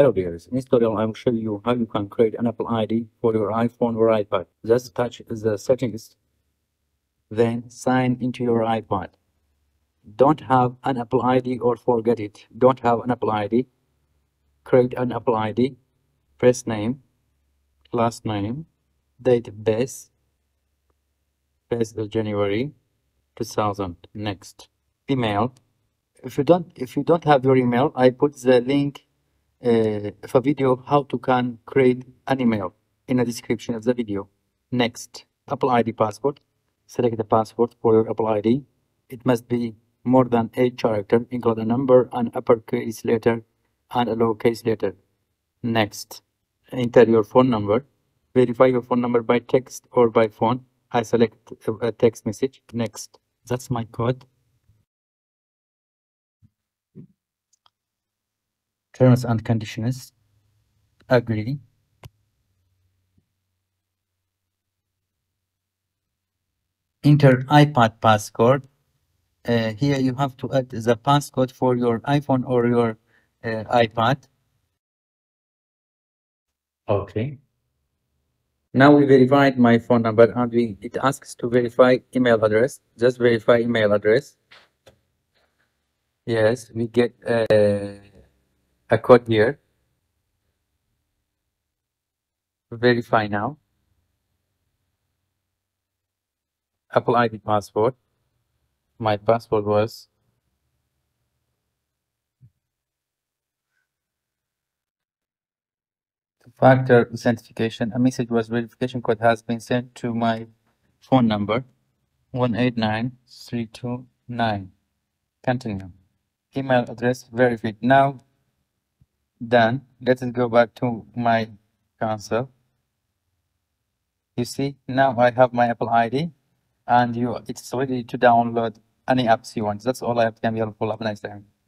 Hello dears, in this tutorial I will show you how you can create an Apple ID for your iPhone or iPad. Just touch the settings, then sign into your iPad. Don't have an Apple ID or forget it. Don't have an Apple ID. Create an Apple ID. First name, last name, database, 1st of January 2000. Next, email. If you don't have your email, I put the link of a video how to can create an email in the description of the video. Next, Apple ID password. Select the password for your Apple ID. It must be more than 8 characters, include a number, an uppercase letter, and a lowercase letter. Next, enter your phone number. Verify your phone number by text or by phone. I select a text message. Next, that's my code. Terms and conditions, agree. Enter iPad passcode. Here you have to add the passcode for your iPhone or your iPad. Okay. Now we verified my phone number and it asks to verify email address. Just verify email address. Yes, we get a code here. Verify now. Apple ID password. My password was two-factor authentication. A message was verification code has been sent to my phone number 189329. Continue. Email address verified. Now done. Let's go back to my console. You see, now I have my Apple ID and it's ready to download any apps you want. That's all I have to be helpful. Have a nice time.